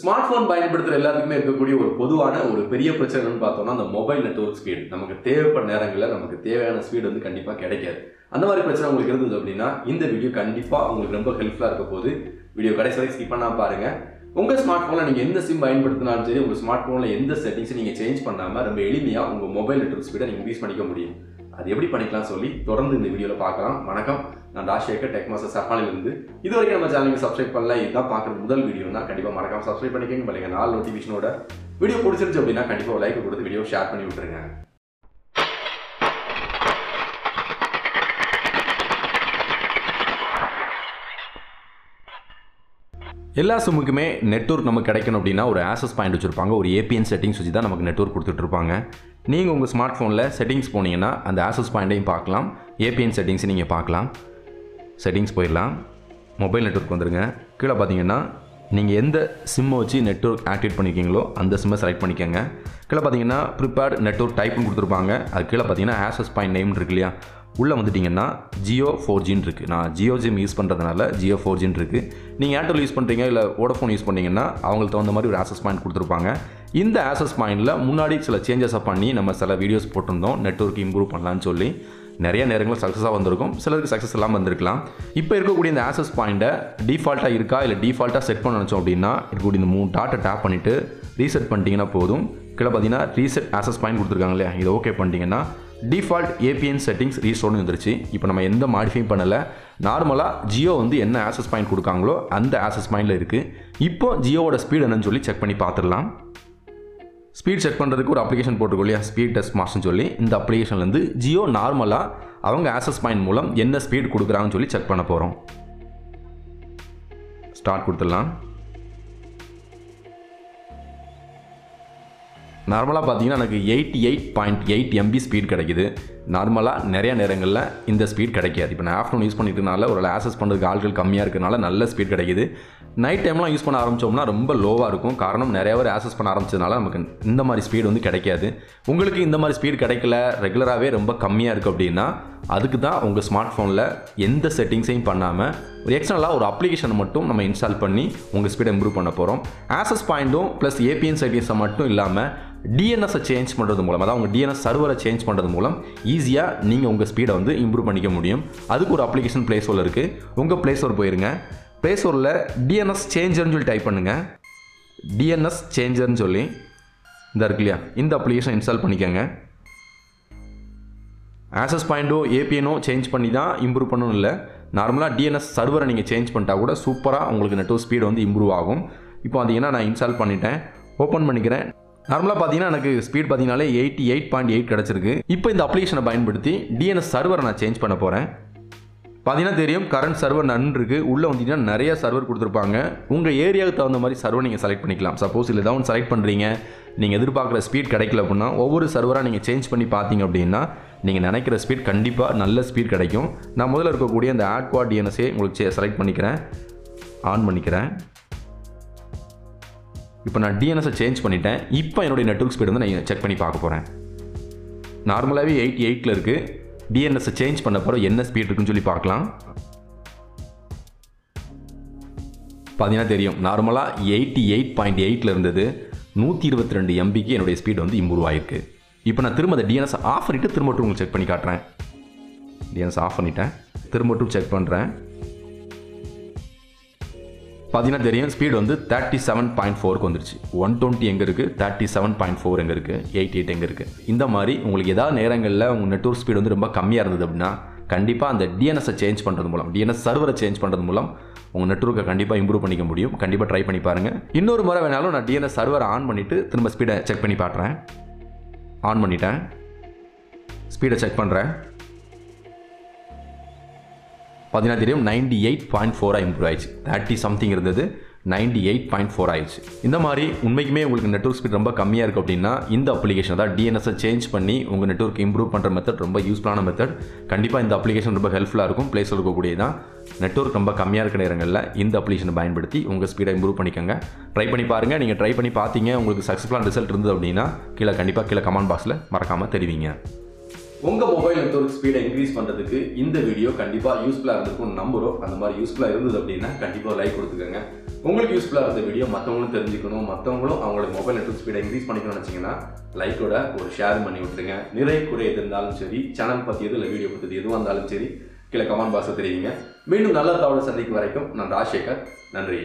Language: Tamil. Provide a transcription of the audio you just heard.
ஸ்மார்ட்ஃபோன் பயன்படுத்துகிற எல்லாத்துக்குமே இருக்கக்கூடிய ஒரு பொதுவான ஒரு பெரிய பிரச்சனைன்னு பார்த்தோம்னா அந்த மொபைல் நெட்வொர்க் ஸ்பீடு. நமக்கு தேவைப்பட்ட நேரங்களில் நமக்கு தேவையான ஸ்பீடு வந்து கண்டிப்பாக கிடைக்காது. அந்த மாதிரி பிரச்சனை உங்களுக்கு இருந்தது அப்படின்னா இந்த வீடியோ கண்டிப்பாக உங்களுக்கு ரொம்ப ஹெல்ப்ஃபுல்லாக இருக்க போது வீடியோ கடைசி வரைக்கும் ஸ்கிப் பண்ணாமல் பாருங்கள். உங்கள் ஸ்மார்ட் ஃபோனில் நீங்கள் எந்த சிம் பயன்படுத்தினாலும் சரி, உங்கள் ஸ்மார்ட் ஃபோனில் எந்த செட்டிங்ஸை நீங்கள் சேஞ்ச் பண்ணாமல் ரொம்ப எளிமையாக உங்கள் மொபைல் நெட்வொர்க் ஸ்பீடை நீங்கள் யூஸ் பண்ணிக்க முடியும். அது எப்படி பண்ணிக்கலாம் சொல்லி தொடர்ந்து இந்த வீடியோவில் பார்க்கலாம். வணக்கம், நான் ராஜசேகர் டெக் மாஸ்டர் சப்பானிலிருந்து. இது வரைக்கும் நம்ம சேனலுக்கு சப்ஸ்கிரைப் பண்ணலாம், இதுதான் பார்க்குறது முதல் வீடியோனா கண்டிப்பாக மறக்காம சப்ஸ்கிரைப் பண்ணிக்கோங்க. பிள்ளைங்க நாலு நோட்டிஃபிகேஷனோட வீடியோ பிடிச்சிருச்சு அப்படின்னா கண்டிப்பாக ஒரு லைக் கொடுத்து வீடியோ ஷேர் பண்ணி விட்டுருங்க. எல்லா சிம்முக்குமே நெட்வொர்க் நமக்கு கிடைக்கணும் அப்படின்னா ஒரு ஆக்சஸ் பாயிண்ட் வச்சுருப்பாங்க, ஒரு ஏபிஎன் செட்டிங்ஸ் வச்சு தான் நமக்கு நெட்வொர்க் கொடுத்துட்ருப்பாங்க. நீங்கள் உங்கள் ஸ்மார்ட் ஃபோனில் செட்டிங்ஸ் போனீங்கன்னா அந்த ஆக்சஸ் பாயிண்ட்டையும் பார்க்கலாம், ஏபிஎன் செட்டிங்ஸை நீங்கள் பார்க்கலாம். செட்டிங்ஸ் போயிடலாம், மொபைல் நெட்வொர்க் வந்துடுங்க. கீழே பார்த்தீங்கன்னா நீங்கள் எந்த சிம்மை வச்சு நெட்வொர்க் ஆக்டிவேட் பண்ணியிருக்கீங்களோ அந்த சிம்மை செலக்ட் பண்ணிக்கோங்க. கீழே பார்த்தீங்கன்னா ப்ரிப்பேர்டு நெட்வொர்க் டைப்புன்னு கொடுத்துருப்பாங்க. அது கீழே பார்த்தீங்கன்னா ஆக்சஸ் பாயிண்ட் நேம் இருக்கு இல்லையா, உள்ளே வந்துட்டிங்கன்னா ஜியோ 4Gன்னு இருக்குது. நான் ஜியோ சிம் யூஸ் பண்ணுறதுனால ஜியோ 4Gன்னு இருக்குது. நீங்கள் ஏர்டெல் யூஸ் பண்ணுறீங்க இல்லை வோடஃபோன் யூஸ் பண்ணிங்கன்னா அவங்களுக்கு தகுந்த மாதிரி ஒரு ஆக்சஸ் பாயிண்ட் கொடுத்துருப்பாங்க. இந்த ஆக்சஸ் பாயிண்டில் முன்னாடி சில சேஞ்சஸாக பண்ணி நம்ம சில வீடியோஸ் போட்டிருந்தோம் நெட்வொர்க் இம்ப்ரூவ் பண்ணலான்னு சொல்லி. நிறைய நேரங்கள் சக்ஸஸாக வந்திருக்கும், சிலருக்கு சக்ஸஸ் இல்லாமல் வந்திருக்கலாம். இப்போ இருக்கக்கூடிய இந்த ஆக்சஸ் பாயிண்ட்டை டிஃபால்ட்டாக இருக்கா இல்லை டிஃபால்ட்டாக செட் பண்ண நினச்சோம் அப்படின்னா இருக்கக்கூடிய இந்த 3 டாட்டை டேப் பண்ணிவிட்டு ரீசெட் பண்ணிட்டீங்கன்னா போதும். கீழே பார்த்தீங்கன்னா ரீசெட் ஆக்சஸ் பாயிண்ட் கொடுத்துருக்காங்க இல்லையா, இதை ஓகே பண்ணிட்டீங்கன்னா டிஃபால்ட் ஏபிஎன் செட்டிங்ஸ் ரீஸ்டோர்னு வந்துருச்சு. இப்போ நம்ம எந்த மாடிஃபையும் பண்ணலை, நார்மலாக ஜியோ வந்து என்ன ஆக்சஸ் பாயிண்ட் கொடுக்காங்களோ அந்த ஆக்சஸ் பாயிண்டில் இருக்குது. இப்போது ஜியோவோட ஸ்பீடு என்னன்னு சொல்லி செக் பண்ணி பார்த்துடலாம். ஸ்பீட் செக் பண்ணுறதுக்கு ஒரு அப்ளிகேஷன் போட்டிருக்கோம் இல்லையா, ஸ்பீட் டெஸ்ட் மாஸ்டர்னு சொல்லி. இந்த அப்ளிகேஷன்லேருந்து ஜியோ நார்மலாக அவங்க ஆக்சஸ் பாயிண்ட் மூலம் என்ன ஸ்பீட் கொடுக்குறாங்கன்னு சொல்லி செக் பண்ண போகிறோம். ஸ்டார்ட் கொடுத்துடலாம். நார்மலாக பார்த்தீங்கன்னா எனக்கு 88.8 MB ஸ்பீட் கிடைக்குது. நார்மலாக நிறையா நேரங்களில் இந்த ஸ்பீட் கிடைக்காது. இப்போ நான் ஆஃப்டர்நூன் யூஸ் பண்ணிட்டுனால ஒரு ஆக்சஸ் பண்ணுறதுக்கு ஆட்கள் கம்மியாக இருக்கிறதுனால நல்ல ஸ்பீட் கிடைக்குது. நைட் டைம்லாம் யூஸ் பண்ண ஆரம்பித்தோம்னா ரொம்ப லோவாக இருக்கும். காரணம் நிறையா பேர் ஆக்சஸ் பண்ண ஆரம்பித்ததுனால நமக்கு இந்த மாதிரி ஸ்பீடு வந்து கிடைக்காது. உங்களுக்கு இந்த மாதிரி ஸ்பீடு கிடைக்கல, ரெகுலராகவே ரொம்ப கம்மியாக இருக்குது அப்படின்னா அதுக்கு தான் உங்கள் ஸ்மார்ட் ஃபோனில் எந்த செட்டிங்ஸையும் பண்ணாமல் ஒரு எக்ஸ்டர்னலாக ஒரு அப்ளிகேஷனை மட்டும் நம்ம இன்ஸ்டால் பண்ணி உங்கள் ஸ்பீடை இம்ப்ரூவ் பண்ண போகிறோம். ஆக்சஸ் பாயிண்ட்டும் ப்ளஸ் ஏபிஎன் செட்டிங்ஸை மட்டும் இல்லாமல் டிஎன்எஸை சேஞ்ச் பண்ணுறது மூலம், அதாவது உங்கள் டிஎன்எஸ் சர்வரை சேஞ்ச் பண்ணுறது மூலம் ஈஸியாக நீங்கள் உங்கள் ஸ்பீடை வந்து இம்ப்ரூவ் பண்ணிக்க முடியும். அதுக்கு ஒரு அப்ளிகேஷன் ப்ளே ஸ்டோரில் இருக்குது. உங்கள் ப்ளே ஸ்டோர் போயிருங்க, ப்ளே ஸ்டோரில் டிஎன்எஸ் சேஞ்சர்னு சொல்லி டைப் பண்ணுங்கள். டிஎன்எஸ் சேஞ்சர்னு சொல்லி இந்த இருக்கு இல்லையா, இந்த அப்ளிகேஷன் இன்ஸ்டால் பண்ணிக்கோங்க. ஆக்சஸ் பாயிண்டோ ஏபிஎனோ சேஞ்ச் பண்ணி தான் இம்ப்ரூவ் பண்ணணும் இல்லை, நார்மலாக டிஎன்எஸ் சர்வரை நீங்கள் சேஞ்ச் பண்ணிட்டா கூட சூப்பராக உங்களுக்கு நெட்வொர்க் ஸ்பீடு வந்து இம்ப்ரூவ் ஆகும். இப்போ பார்த்தீங்கன்னா நான் இன்ஸ்டால் பண்ணிட்டேன், ஓப்பன் பண்ணிக்கிறேன். நார்மலாக பார்த்தீங்கன்னா எனக்கு ஸ்பீட் பார்த்தீங்கன்னாலே 88.8 கிடச்சிருக்கு. இப்போ இந்த அப்ளிகேஷனை பயன்படுத்தி டிஎன்எஸ் சர்வரை நான் சேஞ்ச் பண்ண போகிறேன். பார்த்தீங்கன்னா தெரியும் கரண்ட் சர்வர் நன்றிருக்கு. உள்ளே வந்தீங்கன்னா நிறைய சர்வர் கொடுத்துருப்பாங்க. உங்கள் ஏரியாவுக்கு தகுந்த மாதிரி சர்வர் நீங்கள் செலக்ட் பண்ணிக்கலாம். சப்போஸ் இல்லை தான் ஒன்று செலக்ட் பண்ணுறீங்க, நீங்கள் எதிர்பார்க்குற ஸ்பீட் கிடைக்கல அப்படின்னா ஒவ்வொரு சர்வராக நீங்கள் சேஞ்ச் பண்ணி பார்த்தீங்க அப்படின்னா நீங்கள் நினைக்கிற ஸ்பீட் கண்டிப்பாக நல்ல ஸ்பீட் கிடைக்கும். நான் முதல்ல இருக்கக்கூடிய அந்த ஆட்குவா டிஎன்எஸ்ஸே உங்களுக்கு செலக்ட் பண்ணிக்கிறேன், ஆன் பண்ணிக்கிறேன். இப்போ நான் டிஎன்எஸை சேஞ்ச் பண்ணிட்டேன். இப்போ என்னுடைய நெட்வொர்க் ஸ்பீடு வந்து நான் செக் பண்ணி பார்க்க போகிறேன். நார்மலாகவே 88 இருக்குது. டிஎன்எஸை சேஞ்ச் பண்ண போகிற என்ன ஸ்பீட் இருக்குன்னு சொல்லி பார்க்கலாம். பார்த்தீங்கன்னா தெரியும் நார்மலாக 88.8 இருந்தது 122 MBக்கு என்னுடைய ஸ்பீட் வந்து இம்ப்ரூவ் ஆகிருக்கு. இப்போ நான் திரும்ப அந்த டிஎன்எஸை ஆஃப் பண்ணிவிட்டு திரும்பட்டும் உங்களுக்கு செக் பண்ணி காட்டுறேன். டிஎன்எஸ் ஆஃப் பண்ணிட்டேன், திரும்பட்டும் செக் பண்ணுறேன். பார்த்தீங்கன்னா தெரியும் ஸ்பீடு வந்து 37.4க்கு வந்துருச்சு. 120 எங்கே இருக்குது, 37.4 எங்கே இருக்குது, 88 எங்கே இருக்குது. இந்த மாதிரி உங்களுக்கு ஏதாவது நேரங்களில் உங்கள் நெட்வொர்க் ஸ்பீடு வந்து ரொம்ப கம்மியாக இருந்தது அப்படின்னா கண்டிப்பாக அந்த டிஎன்எஸை சேஞ்ச் பண்ணுறது மூலம், டிஎன்எஸ் சர்வரை சேஞ்ச் பண்ணுறது மூலம் உங்கள் நெட்வொர்க்கை கண்டிப்பாக இம்ப்ரூவ் பண்ணிக்க முடியும். கண்டிப்பாக ட்ரை பண்ணி பாருங்கள். இன்னொரு முறை வேணாலும் நான் டிஎன்எஸ் சர்வரை ஆன் பண்ணிவிட்டு திரும்ப ஸ்பீடை செக் பண்ணி பார்க்குறேன். ஆன் பண்ணிட்டேன், ஸ்பீடை செக் பண்ணுறேன். பார்த்தீங்கன்னா தெரியும் 98.4 இம்ப்ரூவ் ஆயிடுச்சு. 30 something இருந்தது 98.4 ஆயிடுச்சு. இந்த மாதிரி உண்மைக்குமே உங்களுக்கு நெட்வொர்க் ஸ்பீட் ரொம்ப கம்மியாக இருக்குது அப்படின்னா இந்த அப்ளிகேஷன் தான் டிஎன்எஸை சேஞ்ச் பண்ணி உங்கள் நெட்வொர்க் இம்ப்ரூவ் பண்ணுற மெத்தட் ரொம்ப யூஸ்ஃபுல்லான மெத்தட். கண்டிப்பாக இந்த அப்ளிகேஷன் ரொம்ப ஹெல்ப்ஃபுல்லாக இருக்கும். Play store இருக்கக்கூடியதான். நெட்வொர்க் ரொம்ப கம்மியாக இருக்கிற இடங்களில் இந்த அப்ளிகேஷனை பயன்படுத்தி உங்கள் ஸ்பீடை இம்ப்ரூவ் பண்ணிக்கோங்க. ட்ரை பண்ணி பாருங்கள். நீங்கள் ட்ரை பண்ணி பார்த்தீங்க, உங்களுக்கு சக்ஸஸ்ஃபுல்லான ரிசல்ட் இருந்தது அப்படின்னா கீழே கண்டிப்பாக கமெண்ட் பாக்ஸில் மறக்காமல் தெரிவிங்க. உங்க மொபைல் நெட்வொர்க் ஸ்பீடை இன்க்ரீஸ் பண்றதுக்கு இந்த வீடியோ கண்டிப்பா யூஸ்ஃபுல்லா இருக்கும் நம்புறோம். அந்த மாதிரி யூஸ்ஃபுல்லா இருந்தது அப்படின்னா கண்டிப்பா லைக் கொடுத்துக்கங்க. உங்களுக்கு யூஸ்ஃபுல்லா இருந்த வீடியோ மற்றவங்களும் தெரிஞ்சுக்கணும், மற்றவங்களும் அவங்களோட மொபைல் நெட்வொர்க் ஸ்பீடை இன்க்ரீஸ் பண்ணிக்கணும்னு நினைச்சீங்கன்னா லைக்கோட ஒரு ஷேர் பண்ணி விட்டுருங்க. நிறைய குறை எது இருந்தாலும் சரி, சேனல் பத்தி எது இல்லை வீடியோ பத்தி எதுவாக இருந்தாலும் சரி கீழே கமெண்ட் பாக்ஸில் தெரியுங்க. மீண்டும் நல்ல தகவலை சந்திக்கும் வரைக்கும் நான் ராஜசேகர். நன்றி.